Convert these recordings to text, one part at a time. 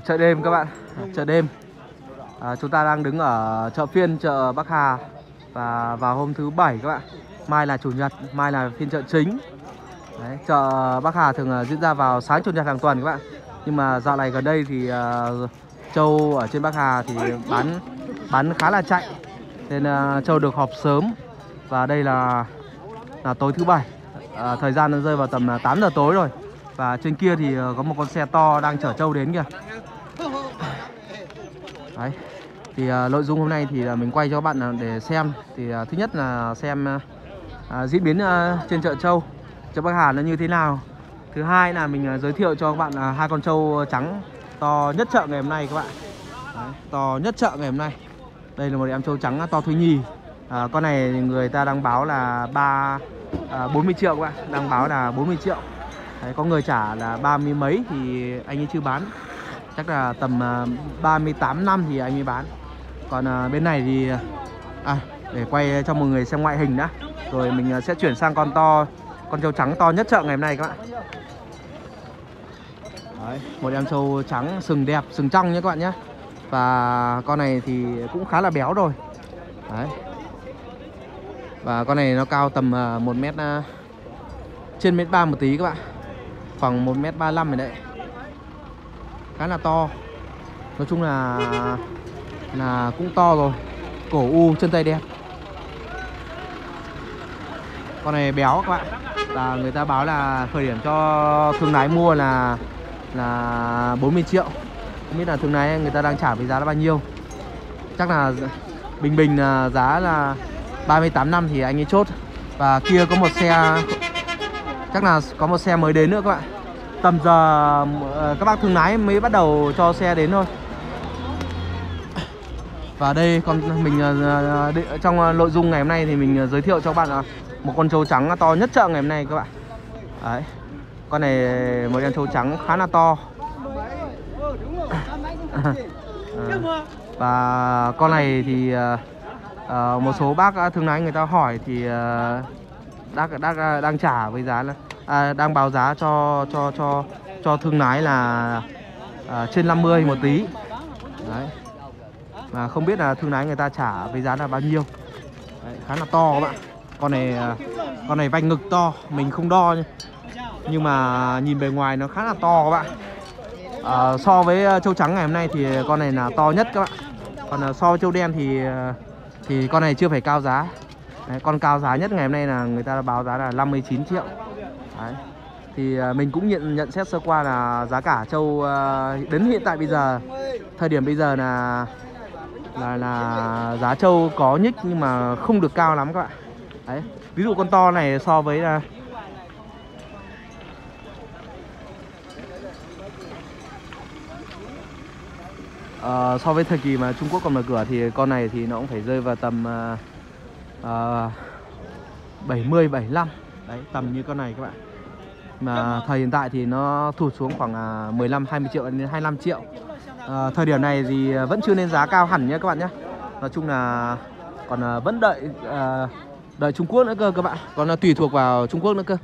chợ đêm các bạn, chợ đêm. Chúng ta đang đứng ở chợ phiên chợ Bắc Hà và vào hôm thứ Bảy các bạn. Mai là chủ nhật, mai là phiên chợ chính. Đấy, chợ Bắc Hà thường diễn ra vào sáng chủ nhật hàng tuần các bạn. Nhưng mà dạo này gần đây thì trâu ở trên Bắc Hà thì bán khá là chạy, nên trâu được họp sớm. Và đây là tối thứ Bảy, thời gian nó rơi vào tầm 8 giờ tối rồi. Và trên kia thì có một con xe to đang chở trâu đến kìa. Đấy. Thì nội dung hôm nay thì mình quay cho các bạn để xem. Thì thứ nhất là xem diễn biến trên chợ trâu, chợ Bắc Hà nó như thế nào. Thứ hai là mình giới thiệu cho các bạn hai con trâu trắng to nhất chợ ngày hôm nay các bạn. Đấy, to nhất chợ ngày hôm nay. Đây là một em trâu trắng to thứ nhì. Con này người ta đang báo là 40 triệu các bạn, đang báo là 40 triệu. Đấy, có người trả là 30 mấy thì anh ấy chưa bán. Chắc là tầm 38 năm thì anh ấy bán. Còn bên này thì để quay cho mọi người xem ngoại hình đã. Rồi mình sẽ chuyển sang con to, con trâu trắng to nhất chợ ngày hôm nay các bạn. Đấy, một em trâu trắng sừng đẹp, sừng trong nhé các bạn nhé. Và con này thì cũng khá là béo rồi. Đấy. Và con này nó cao tầm 1m, trên 1m3 một tí các bạn, khoảng 1m35 rồi đấy, khá là to. Nói chung là cũng to rồi, cổ u, chân tay đẹp. Con này béo các bạn, và người ta báo là khởi điểm cho thương lái mua là 40 triệu. Không biết là thương lái người ta đang trả với giá là bao nhiêu. Chắc là bình là giá là 38 năm thì anh ấy chốt. Và kia có một xe, chắc là có một xe mới đến nữa các bạn. Tầm giờ các bác thương lái mới bắt đầu cho xe đến thôi. Và đây con mình trong nội dung ngày hôm nay thì mình giới thiệu cho các bạn một con trâu trắng to nhất chợ ngày hôm nay các bạn. Đấy. Con này một con trâu trắng khá là to. Và con này thì một số bác thương lái người ta hỏi thì đang trả với giá là đang báo giá cho thương lái là trên 50 một tí. Đấy. Mà không biết là thương lái người ta trả với giá là bao nhiêu. Đấy, khá là to các bạn. Con này vành ngực to, mình không đo nhưng mà nhìn bề ngoài nó khá là to các bạn. So với trâu trắng ngày hôm nay thì con này là to nhất các bạn. Còn so với trâu đen thì con này chưa phải cao giá. Đấy, con cao giá nhất ngày hôm nay là người ta báo giá là 59 triệu. Đấy. Thì mình cũng nhận xét sơ qua là giá cả trâu đến hiện tại bây giờ, thời điểm bây giờ là giá trâu có nhích nhưng mà không được cao lắm các bạn. Đấy. Ví dụ con to này so với là so với thời kỳ mà Trung Quốc còn mở cửa thì con này thì nó cũng phải rơi vào tầm 70-75. Đấy, tầm như con này các bạn. Mà thời hiện tại thì nó thụt xuống khoảng 15-20 triệu đến 25 triệu. Thời điểm này thì vẫn chưa nên giá cao hẳn nhé các bạn nhé. Nói chung là còn vẫn đợi Trung Quốc nữa cơ các bạn. Còn tùy thuộc vào Trung Quốc nữa cơ.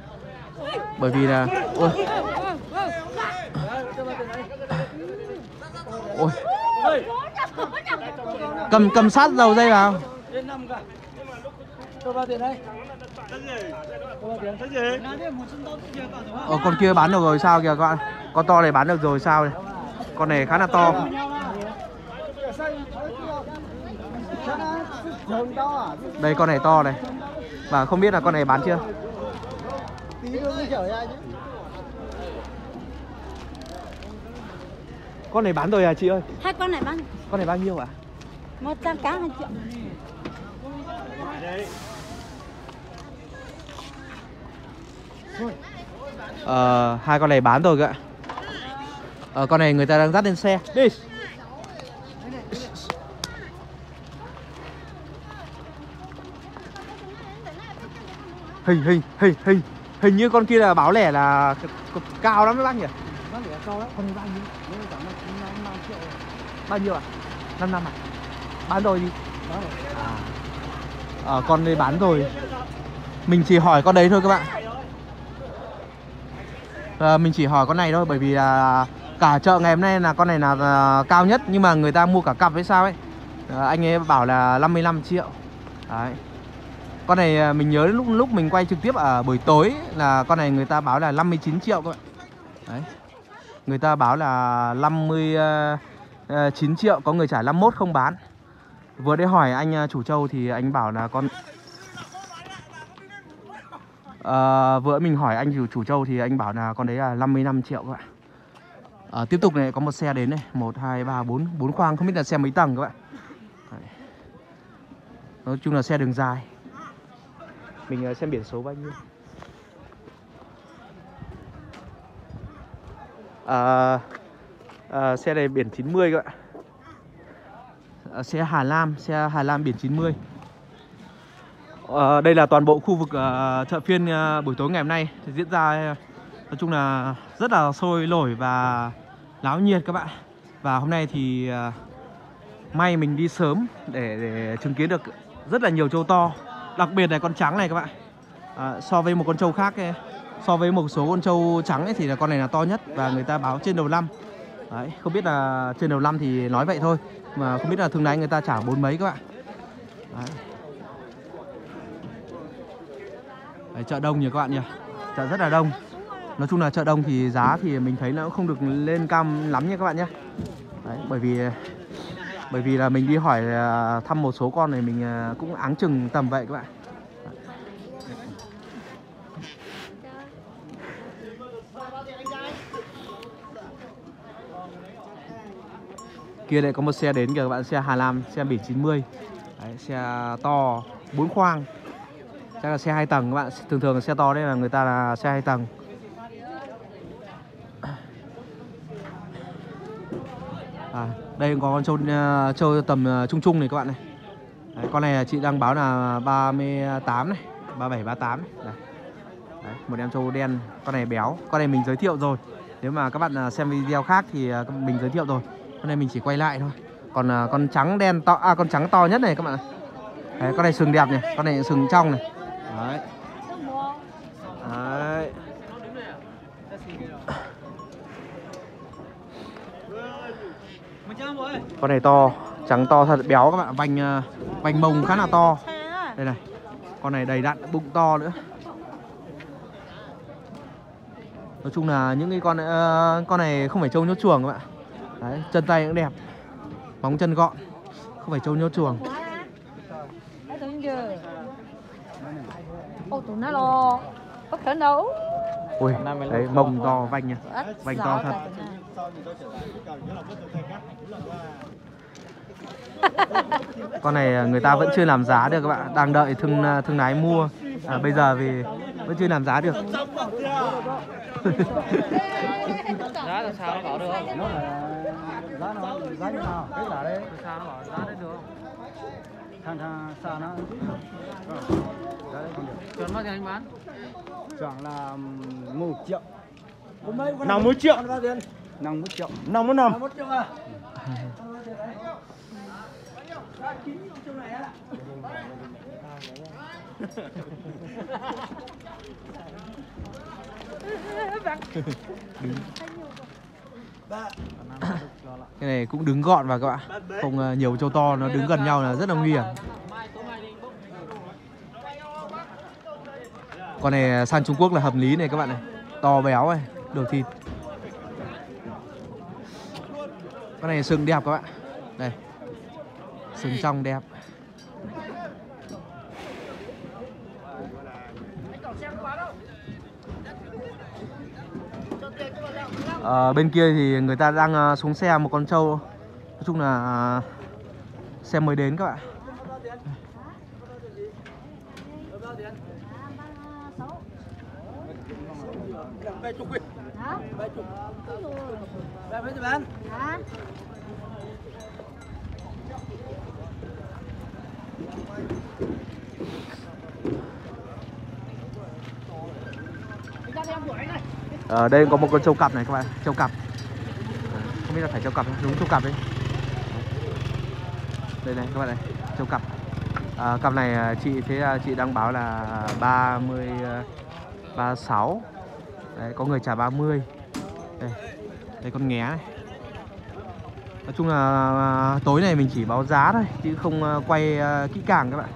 Bởi vì là Ôi. Cầm sát dầu dây vào. Con kia bán được rồi sao kìa các bạn. Con to này bán được rồi sao này. Con này khá là to. Đây con này to này. Và không biết là con này bán chưa. Con này bán rồi à chị ơi? Hai con này bán. Con này bao nhiêu ạ? 100 cá 2 triệu. Hai con này bán rồi ạ. Con này người ta đang dắt lên xe. Đi. Hình như con kia là báo lẻ là cao lắm các bác nhỉ? Bác lẻ cao lắm, con bao nhiêu? Bao nhiêu ạ? 5 năm ạ. Bán rồi đi. Con đấy bán rồi. Mình chỉ hỏi con đấy thôi các bạn. Mình chỉ hỏi con này thôi bởi vì là Cả chợ ngày hôm nay là con này là cao nhất, nhưng mà người ta mua cả cặp hay sao ấy. Anh ấy bảo là 55 triệu. Đấy. Con này mình nhớ lúc mình quay trực tiếp ở buổi tối là con này người ta báo là 59 triệu thôi. Đấy. Người ta báo là 59 triệu, có người trả 51 không bán. Vừa để hỏi anh chủ trâu thì anh bảo là con vừa mình hỏi anh chủ trâu thì anh bảo là con đấy là 55 triệu các bạn. Tiếp tục này có một xe đến này, 1 2 3 4, 4 khoang, không biết là xe mấy tầng các bạn. Đấy. Nói chung là xe đường dài. Mình xem biển số bao nhiêu. Xe này biển 90 các bạn. Xe Hà Lam biển 90. Đây là toàn bộ khu vực chợ phiên buổi tối ngày hôm nay thì diễn ra nói chung là rất là sôi nổi và náo nhiệt các bạn. Và hôm nay thì may mình đi sớm để chứng kiến được rất là nhiều trâu to. Đặc biệt là con trắng này các bạn. So với một con trâu khác, so với một số con trâu trắng ấy, thì là con này là to nhất và người ta báo trên đầu năm. Đấy, không biết là trên đầu năm thì nói vậy thôi, mà không biết là thương lái người ta trả 40 mấy các bạn. Đấy. Đấy, chợ đông nhỉ các bạn nhỉ, chợ rất là đông. Nói chung là chợ đông thì giá thì mình thấy nó cũng không được lên cao lắm nha các bạn nhé. Đấy, bởi vì là mình đi hỏi thăm một số con này mình cũng áng chừng tầm vậy các bạn. Kia lại có một xe đến kìa các bạn, xe Hà Lam, xe biển 90. Đấy, xe to 4 khoang. Chắc là xe 2 tầng các bạn, thường thường là xe to đấy là người ta là xe 2 tầng. Đây có con trâu tầm trung trung này các bạn này. Đấy, con này chị đang báo là 38 này, 37 38 này. Đấy. Đấy, một em trâu đen, con này béo, con này mình giới thiệu rồi. Nếu mà các bạn xem video khác thì mình giới thiệu rồi. Con này mình chỉ quay lại thôi. Còn con trắng đen to, con trắng to nhất này các bạn. Đấy, con này sừng đẹp này, con này sừng trong này. Đấy. Đấy. Con này to, trắng to thật, béo các bạn, vành mông khá là to. Đây này. Con này đầy đặn, bụng to nữa. Nói chung là những cái con này không phải trâu nhốt chuồng các bạn. Đấy, chân tay cũng đẹp, móng chân gọn, không phải trâu nhốt chuồng. Ui, đấy, mông to, vành nha, vành to thật. Con này người ta vẫn chưa làm giá được các bạn, đang đợi thương lái mua. Bây giờ vì vẫn chưa làm giá được. Giá là sao nó bỏ được không? Giá như nào? Cái giá đấy sao nó bỏ giá đấy được không? Thằng sao nó giá đấy không được. Chuẩn mất thì anh bán? Chuẩn là 1 triệu. 50 triệu. 50 triệu. 51 triệu à? Cái này cũng đứng gọn vào các bạn. Không nhiều trâu to nó đứng gần nhau là rất là nguy hiểm. Con này sang Trung Quốc là hợp lý này các bạn này. To béo này, được thịt. Con này sừng đẹp các bạn. Đây. Sừng trong đẹp. Bên kia thì người ta đang xuống xe một con trâu. Nói chung là xe mới đến các bạn. Ở đây có một con trâu cặp này các bạn, trâu cặp. Không biết là phải trâu cặp, đúng trâu cặp đấy. Đây này các bạn này, trâu cặp. Cặp này chị thế chị đang báo là 30 36. Đấy, có người trả 30. Đây. Đây con nghé này. Nói chung là tối này mình chỉ báo giá thôi chứ không quay kỹ càng các bạn.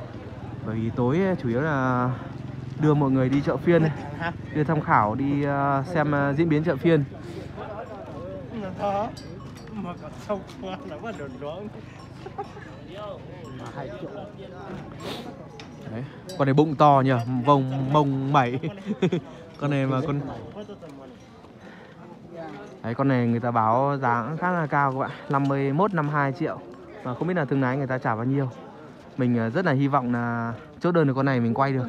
Bởi vì tối chủ yếu là đưa mọi người đi chợ phiên, đưa tham khảo, đi xem diễn biến chợ phiên. Đấy. Con này bụng to nhỉ, vòng mông mẩy. Con này mà con đấy, con này người ta báo giá cũng khá là cao các bạn, 51-52 triệu. Mà không biết là thương lái người ta trả bao nhiêu. Mình rất là hy vọng là chốt đơn được con này mình quay được.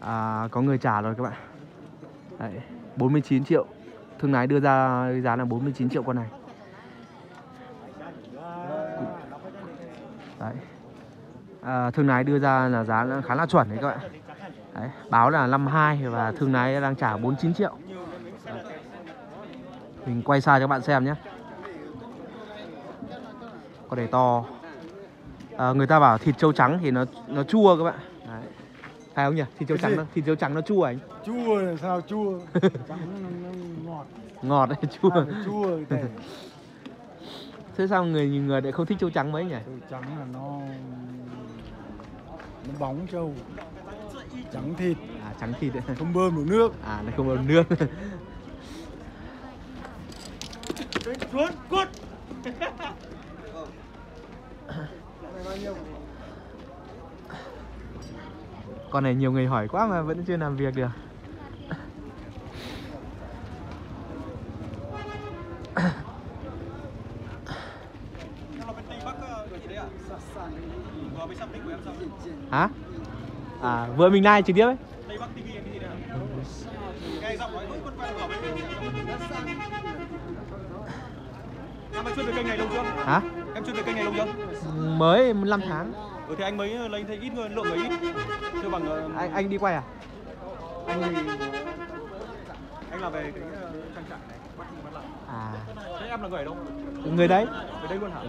À, có người trả rồi các bạn. Đấy, 49 triệu. Thương lái đưa ra giá là 49 triệu con này. Đấy. À, thương lái đưa ra là giá khá là chuẩn đấy các bạn. Đấy, báo là 52 và thương lái đang trả 49 triệu. Đấy. Mình quay xa cho các bạn xem nhé. Con này to. À, người ta bảo thịt trâu trắng thì nó chua các bạn. Đấy. Phải không nhỉ? Thịt trâu trắng nó chua anh. Chua là sao chua? Trắng nó ngọt. Ngọt đấy, chua. À, chua đấy. Thế sao người lại không thích trâu trắng mấy nhỉ? Trâu trắng là nó bóng trâu. Trắng thịt. À, trắng thịt đấy. Không bơm được nước. À, nó không bơm nước. Cuốn, cuốn. Con này nhiều người hỏi quá mà vẫn chưa làm việc được. Hả? À, vừa mình live trực tiếp ấy. Hả? Em chưa về kênh này lâu chưa? Mới 5 tháng. Ừ, thì anh mới lấy thấy ít người, lượng người ít. Chưa bằng... Anh đi quay à? Anh là về cái trang trại này. À. Thế em là người ở đâu? Người đấy. Người đấy luôn hả? Ừ.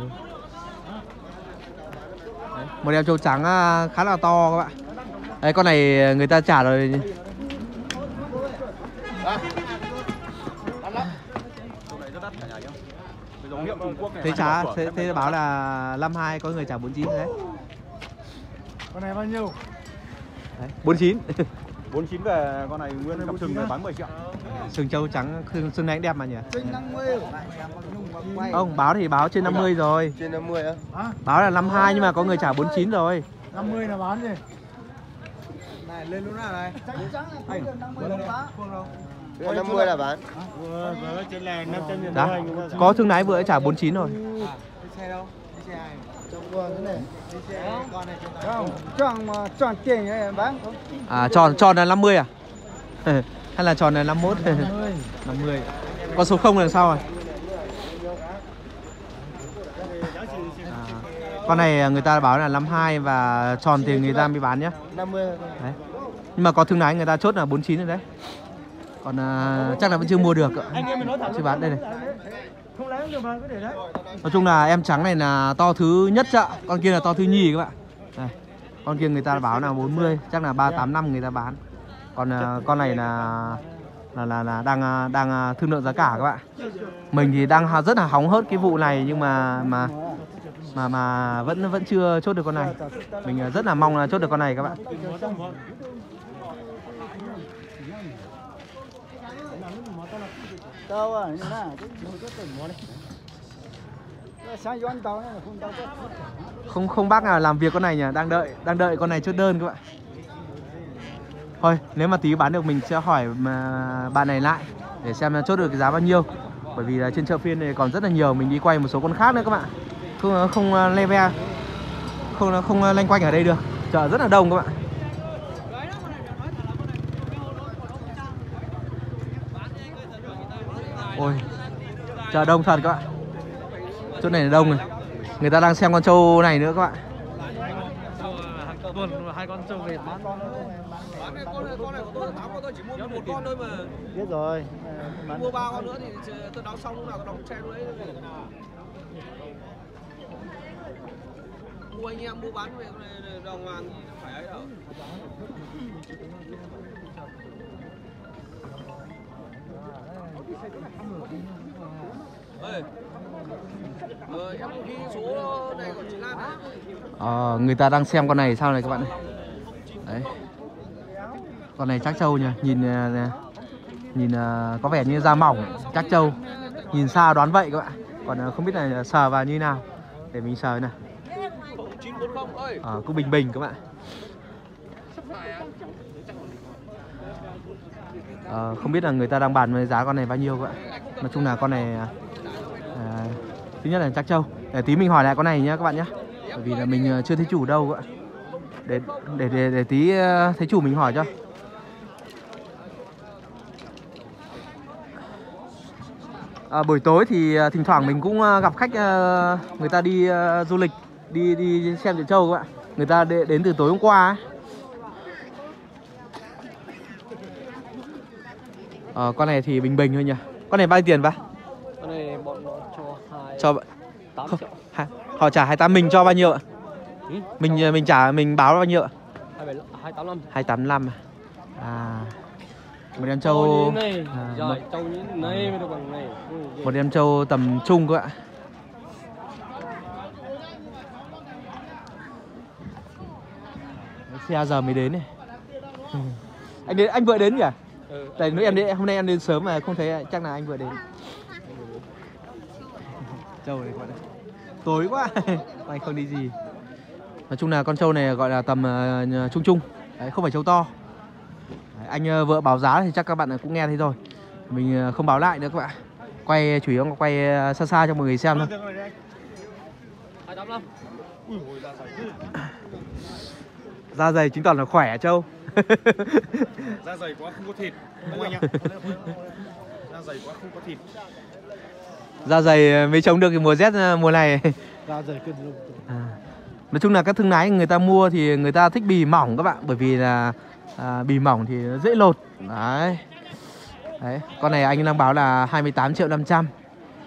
Đấy. Một em trâu trắng khá là to các bạn. Đấy, con này người ta trả rồi. Thế trả, thế báo là 52, có người trả 49 đấy. Con này bao nhiêu? Đấy, 49. 49 về con này nguyên cặp sừng bán 10 triệu. Sừng trâu trắng, sừng này đẹp mà nhỉ? Trên 50. Không, báo thì báo trên 50 rồi. Trên 50 á? Báo là 52 nhưng mà có người trả 49 rồi. 50 là bán gì? Này, lên lúc nào này? Trắng này, 50 là bán. Có 50 là bán. Vừa trên này 500.000 thôi. Có thương lái vừa trả 49 rồi. Cái xe đâu? Cái xe này. Tròn tiền này bán. À, tròn là 50 à? Hay là tròn là 51? 50. Con số 0 là sao rồi? À, con này người ta báo là 52 và tròn tiền người ta mới bán nhá. 50. Đấy. Nhưng mà có thương lái người ta chốt là 49 rồi đấy. Còn chắc là vẫn chưa mua được ạ. Chưa bán đây này. Nói chung là em trắng này là to thứ nhất ạ. Con kia là to thứ nhì các bạn. Đây. Con kia người ta báo là 40, chắc là 385 người ta bán. Còn con này là đang thương lượng giá cả các bạn. Mình thì đang rất là hóng hớt cái vụ này nhưng mà vẫn chưa chốt được con này. Mình rất là mong là chốt được con này các bạn. Không bác nào làm việc con này nhỉ, đang đợi con này chốt đơn các bạn. Thôi nếu mà tí bán được mình sẽ hỏi mà bạn này lại để xem chốt được cái giá bao nhiêu. Bởi vì là trên chợ phiên này còn rất là nhiều, mình đi quay một số con khác nữa các bạn. Không le ve, không lanh quanh ở đây được. Chợ rất là đông các bạn. Ôi, chợ đông thật các bạn. Chỗ này là đông này. Người ta đang xem con trâu này nữa các bạn. Hai con trâu về bán con này, con này có 8 con, tôi chỉ mua một con thôi mà. Biết rồi. Mua 3 con nữa thì tôi đóng xong lúc nào tôi đóng xe luôn đấy. mua anh em mua bán đồng hoàng thì phải ấy đâu. Em ghi số này của chị Lan này. Người ta đang xem con này sao này các bạn này. Đấy. Con này trác trâu nhỉ, nhìn có vẻ như da mỏng, trác trâu. Nhìn xa đoán vậy các bạn. Còn không biết là sờ vào như nào. Để mình sờ này. Cũng bình bình các bạn. Không biết là người ta đang bàn với giá con này bao nhiêu các bạn. Nói chung là con này thứ nhất là trác trâu. Để tí mình hỏi lại con này nhá các bạn nhá. Bởi vì là mình chưa thấy chủ đâu các bạn. Để tí thấy chủ mình hỏi cho. Buổi tối thì thỉnh thoảng mình cũng gặp khách người ta đi du lịch, đi xem chợ trâu các bạn. Người ta đến từ tối hôm qua ấy. Con này thì bình bình thôi nhỉ. Con này bao nhiêu tiền vậy? Con này bọn nó cho 28 triệu. Họ trả 28, mình cho bao nhiêu ạ? Mình trả, mình báo bao nhiêu ạ? 285. 285 à. Một em trâu một em trâu tầm trung các bạn. Xe giờ mới đến này. Anh vừa đến kìa. Tại lúc em đến, hôm nay em đến sớm mà không thấy, chắc là anh vừa đến. Trâu này gọi là tối quá. Anh không đi gì. Nói chung là con trâu này gọi là tầm trung trung. Đấy, không phải trâu to. Anh vợ báo giá thì chắc các bạn cũng nghe thấy rồi. Mình không báo lại nữa các bạn. Quay chủ yếu là quay xa xa cho mọi người xem thôi. Da dày chứng tỏ là khỏe trâu. Da dày quá không có thịt. Da dày quá không có thịt. Da dày mới chống được cái mùa rét mùa này. Da dày cân lùng. Nói chung là các thương lái người ta mua thì người ta thích bì mỏng các bạn. Bởi vì là bì mỏng thì nó dễ lột. Đấy. Đấy. Con này anh đang báo là 28.500.000.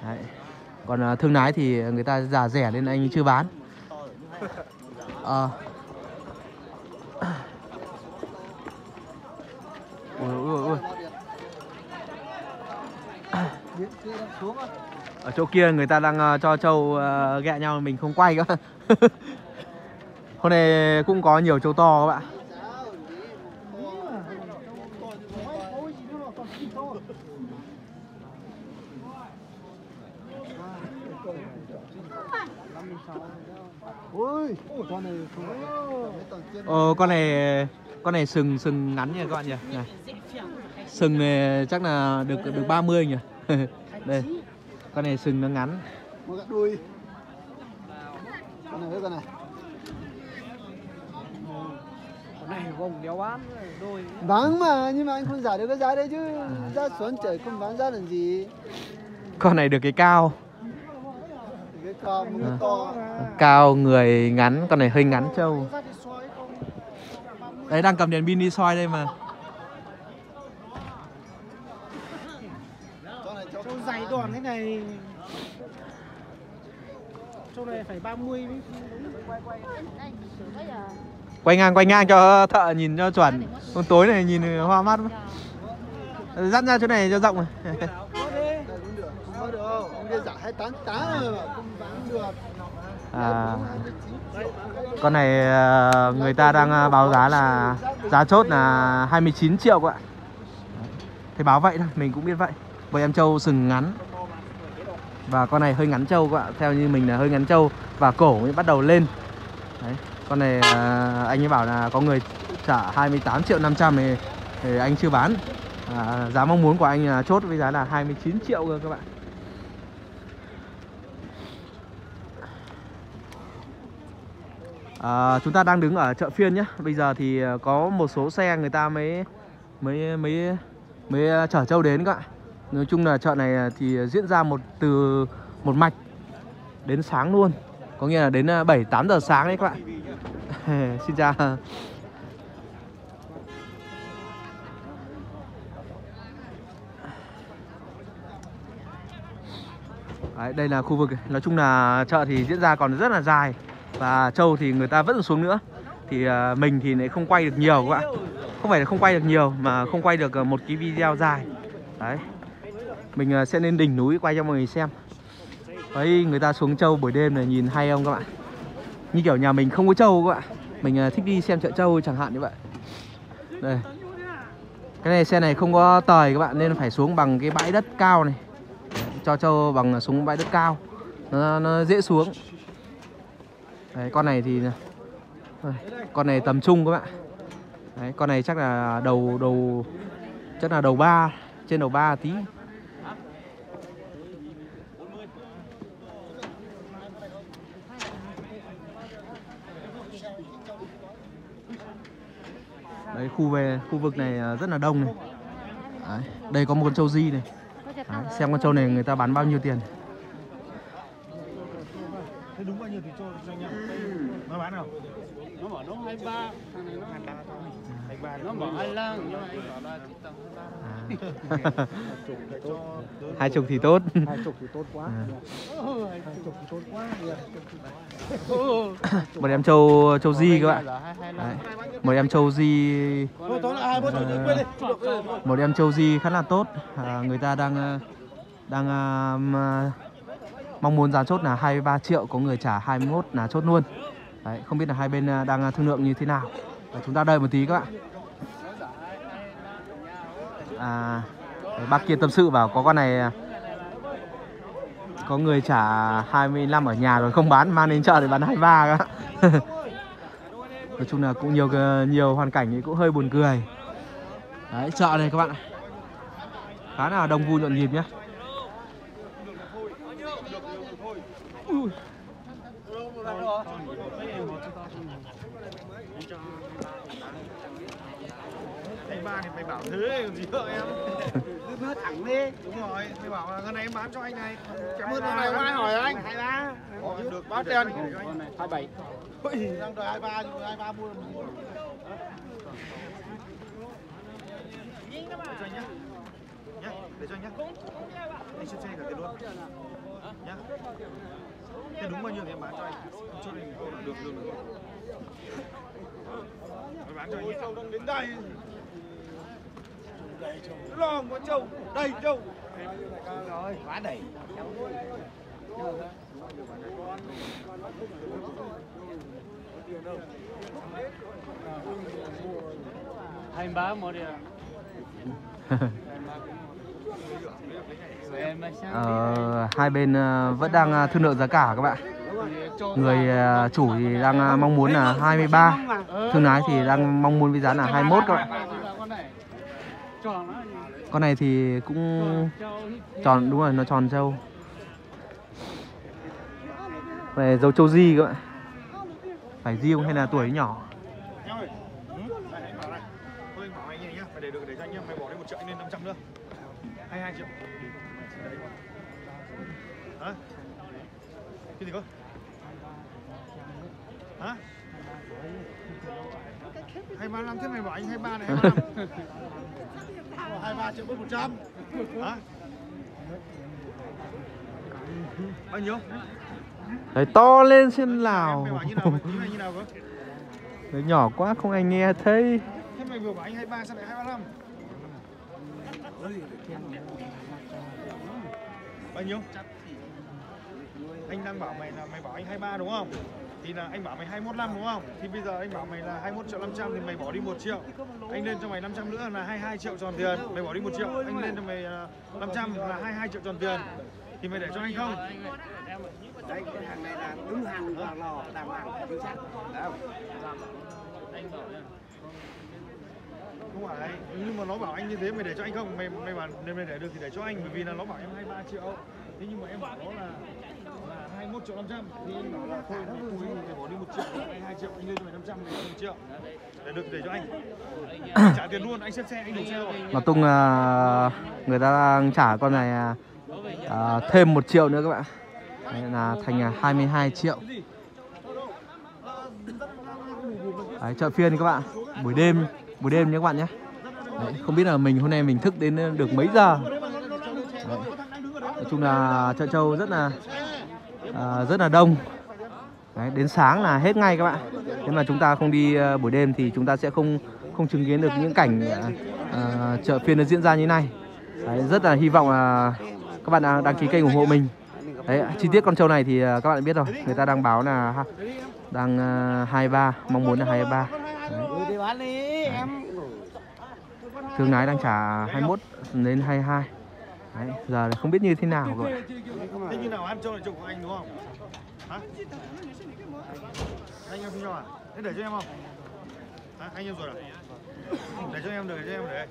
Đấy. Còn thương lái thì người ta giá rẻ nên anh chưa bán. Ôi. Ở chỗ kia người ta đang cho trâu ghẹ nhau, mình không quay các bạn. Hôm nay cũng có nhiều trâu to các bạn. Con này sừng ngắn nha các bạn nhỉ. Này. Sừng này chắc là được 30 nhỉ. Đây. Con này sừng nó ngắn. Con này gồng đéo bán đôi. Bán mà, nhưng mà anh không giả được cái giá đấy chứ. Giá xuống trời không bán giá làm gì. Con này được cái cao. Cao người ngắn, con này hơi ngắn trâu. Đấy đang cầm đèn pin đi soi đây mà. Trâu dày đòn thế này. Trâu này phải 30. Quay ngang cho thợ nhìn cho chuẩn. Con tối này nhìn hoa mắt. Dắt ra chỗ này cho rộng này. Con này người ta đang báo giá là giá chốt là 29 triệu các bạn. Thế báo vậy thôi, mình cũng biết vậy. Bởi em trâu sừng ngắn. Và con này hơi ngắn trâu các bạn, theo như mình là hơi ngắn trâu và cổ mới bắt đầu lên. Đấy, con này anh ấy bảo là có người trả 28.500.000 thì anh chưa bán. Giá mong muốn của anh là chốt với giá là 29 triệu cơ các bạn. Chúng ta đang đứng ở chợ phiên nhé. Bây giờ thì có một số xe người ta mới chở trâu đến các bạn. Nói chung là chợ này thì diễn ra một mạch đến sáng luôn. Có nghĩa là đến 7-8 giờ sáng đấy các bạn. Xin chào. Đấy, đây là khu vực. Nói chung là chợ thì diễn ra còn rất là dài. và trâu thì người ta vẫn xuống nữa. Thì mình thì lại không quay được nhiều các bạn. Không phải là không quay được nhiều mà không quay được một cái video dài. Đấy. Mình sẽ lên đỉnh núi quay cho mọi người xem. Đấy, người ta xuống trâu buổi đêm này nhìn hay không các bạn. Như kiểu nhà mình không có trâu các bạn. Mình thích đi xem chợ trâu chẳng hạn như vậy. Đây. Cái này xe này không có tời các bạn nên phải xuống bằng cái bãi đất cao này. Cho trâu bằng xuống bãi đất cao. Nó dễ xuống. Đấy, con này thì con này tầm trung các bạn. Đấy, con này chắc là đầu 3, trên đầu 3 tí. Đấy, khu vực này rất là đông này. Đấy, đây có một con trâu di này. Đấy, xem con trâu này người ta bán bao nhiêu tiền. Đúng bao nhiêu thì cho anh em. Nó bán không? Nó bảo nó 23, thằng này nó 23. Nó bảo 25, nhưng mà anh bảo là chỉ tầm 23. 20 thì tốt. 20 thì tốt quá. 20 thì tốt quá. Một em trâu di các bạn. Đấy. Một em trâu di. Một em trâu di khá là tốt. Người ta đang mong muốn giá chốt là 23 triệu, có người trả 21 là chốt luôn. Đấy, không biết là hai bên đang thương lượng như thế nào. Và chúng ta đợi một tí các bạn. Bác kia tâm sự bảo có con này có người trả 25 ở nhà rồi không bán, mang đến chợ để bán 23 các bạn. Nói chung là cũng nhiều hoàn cảnh ấy cũng hơi buồn cười. Đấy, chợ này các bạn ạ. Khá là đông vui nhộn nhịp nhé. Con này em bán cho anh này. Cảm ơn con này không ai hỏi anh. 23. Được bao tiền? 27. Đang đòi 23 nhưng 23 mua được mua. Nhìn các bạn. Để cho anh nhá. Nhá, để cho anh nhá. Anh xem xe cả tiền luôn. Nhá. Thế đúng bao nhiêu thì em bán cho anh. Cho nên được. Em bán cho anh. Sâu đang đến đây. Lo có trâu, đầy trâu. Rồi, quá đầy. Anh bá một đi ạ. Hai bên vẫn đang thương lượng giá cả các bạn. Người chủ thì đang mong muốn là 23. Thương lái thì đang mong muốn với giá là 21 các bạn. Con này thì cũng tròn, đúng rồi, nó tròn trâu. Về dấu trâu di các bạn. Phải di không hay là tuổi nhỏ? Cái gì cơ? Hả? 25 thế mày bảo anh 23 này 25. 23 triệu 100. Hả? Bao nhiêu? Đấy, to lên xem nào. Đấy, nhỏ quá không ai nghe thấy. Thế mày vừa bảo anh 23 sao lại 235? Bao nhiêu? Anh đang bảo mày là mày bảo anh 23 đúng không? Thì là anh bảo mày 21.5 đúng không? Thì bây giờ anh bảo mày là 21.500 thì mày bỏ đi 1 triệu. Anh lên cho mày 500 nữa là 22 triệu tròn tiền. Mày bỏ đi 1 triệu, anh lên cho mày 500 là 22 triệu tròn tiền. Thì mày để cho anh không? Đấy, cái hàng này là đúng hàng, là lò, đảm hàng, chính xác. Đấy không? Không phải, nhưng mà nó bảo anh như thế mày để cho anh không? Mày bảo nên mày để được thì để cho anh, bởi vì là nó bảo em 23 triệu. Thế nhưng mà em bảo nó là 21 triệu 500 thì anh bảo là thôi nó cùi thì bỏ đi 1 triệu, 2 triệu, anh đưa cho mày 500 thì 1 triệu để được để cho anh. Trả tiền luôn, anh xếp xe, anh đổ xe rồi. Mà Tung người ta đang trả con này thêm 1 triệu nữa các bạn. Đấy là thành 22 triệu. Đấy, chợ phiên các bạn, buổi đêm nhé các bạn nhé. Đấy, không biết là mình hôm nay mình thức đến được mấy giờ. Đấy. Nói chung là chợ trâu rất là đông. Đấy, đến sáng là hết ngay các bạn. Nếu mà chúng ta không đi buổi đêm thì chúng ta sẽ không chứng kiến được những cảnh chợ phiên nó diễn ra như này. Đấy, rất là hy vọng là các bạn đăng ký kênh ủng hộ mình. Đấy, chi tiết con trâu này thì các bạn biết rồi, người ta đang báo là đang 23, mong muốn là 23. Đấy. Đấy. Thương lái đang trả 21 đến 22. Đấy, giờ không biết như thế nào rồi. Anh em không à? Thế để cho em không? À, anh em rồi à? Để cho em được, để cho em để.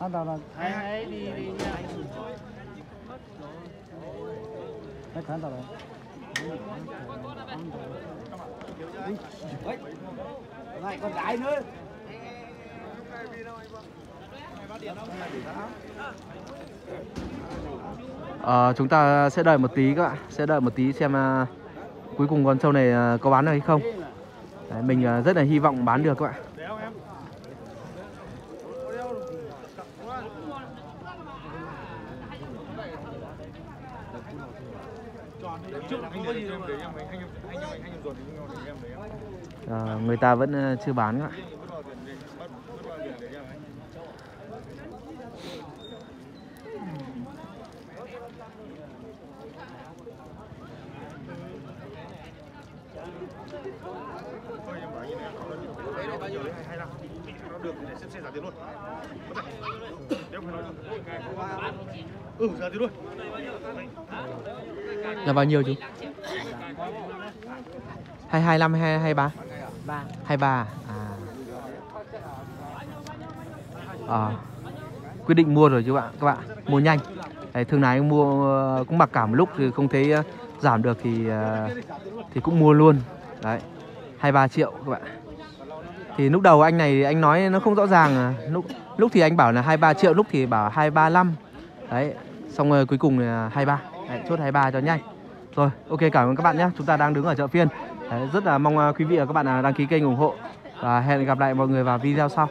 Anh đi đi nha. Anh rồi. Lại con gái nữa. Chúng ta sẽ đợi một tí các bạn, sẽ đợi một tí xem cuối cùng con trâu này có bán được hay không. Đấy, mình rất là hy vọng bán được các bạn. Người ta vẫn chưa bán các bạn. Là bao nhiêu chú? 225 hay 23? 23 à. Quyết định mua rồi chú ạ, các bạn mua nhanh. Đấy, thương lái mua cũng mặc cả một lúc thì không thấy giảm được thì cũng mua luôn. Đấy, 23 triệu các bạn. Thì lúc đầu anh này anh nói nó không rõ ràng, lúc thì anh bảo là 23 triệu, lúc thì bảo 235. Đấy, xong rồi cuối cùng là 23. Đấy, chốt 23 cho nhanh. Rồi, ok, cảm ơn các bạn nhé. Chúng ta đang đứng ở chợ phiên. Đấy, rất là mong quý vị và các bạn đăng ký kênh ủng hộ. Và hẹn gặp lại mọi người vào video sau.